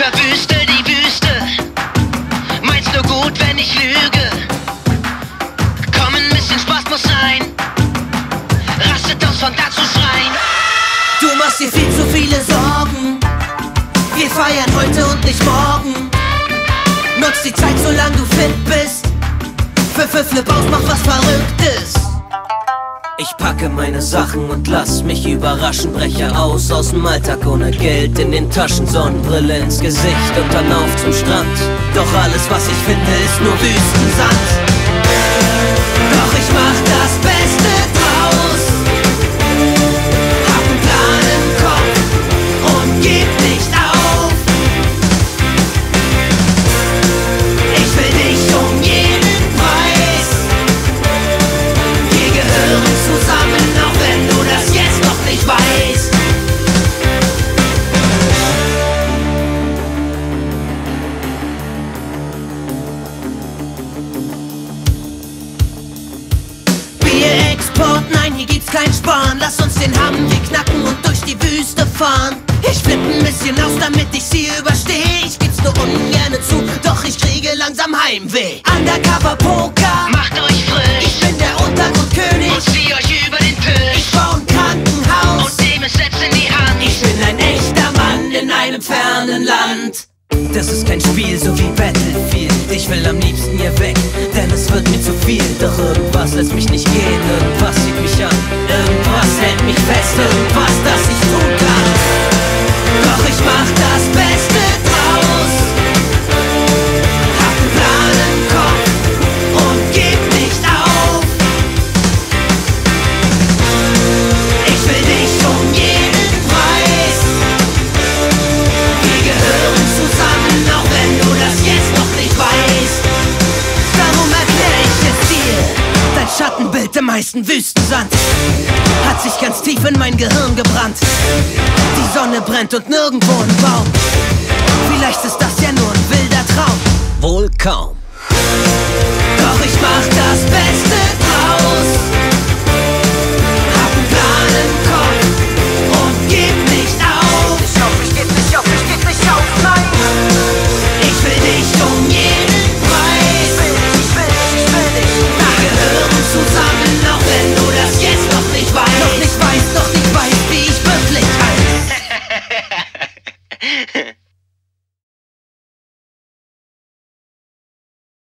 verwüste die Wüste. Meinst nur gut, wenn ich lüge. Komm, ein bisschen Spaß muss sein. Rastet aus, fang an zu schreien. Du machst dir viel zu viele Sorgen. Wir feiern heute und nicht morgen. Nutz die Zeit, solange du fit bist. Flip auf, mach was Verrücktes. Ich packe meine Sachen und lass mich überraschen. Breche aus dem Alltag ohne Geld in den Taschen, Sonnenbrille ins Gesicht und dann auf zum Strand. Doch alles, was ich finde, ist nur Wüstensand. Doch ich mach das Beste draus. Hab 'n Plan im Kopf und gib nicht auf. Ich will dich um jeden Preis. Wir gehören zusammen, auch wenn du das jetzt noch nicht weißt. Bierexport, nein, hier gibt's kein Sparen. Lass uns den Hamm hier knacken und durch die Wüste fahren. Ich flipp 'n bisschen aus, damit ich sie überstehe. Ich gib's nur ungern zu, doch ich kriege langsam Heimweh. Undercover Poker, macht euch frisch. Ich bin der Untergrundkönig und zieh euch über den Tisch. Ich bau 'n Krankenhaus und nehm es selbst in die Hand. Ich bin ein echter Mann in einem fernen Land. Das ist kein Spiel, so wie Battlefield. Ich will am liebsten hier weg, denn es wird mir zu viel. Doch irgendwas lässt mich nicht gehen, irgendwas zieht mich an. Irgendwas hält mich fest, irgendwas, das ich tun kann. Doch ich mach das Beste draus. Hab 'n Plan im Kopf und gib nicht auf. Ich will dich um jeden Preis. Wir gehören zusammen, auch wenn du das jetzt noch nicht weißt. Darum erklär ich es dir. Dein Schattenbild im heißen Wüstensand hat sich ganz tief in mein Gehirn gebrannt. Die Sonne brennt und nirgendwo ein Baum. Vielleicht ist das ja nur ein wilder Traum. Wohl kaum. Doch ich mach das Beste.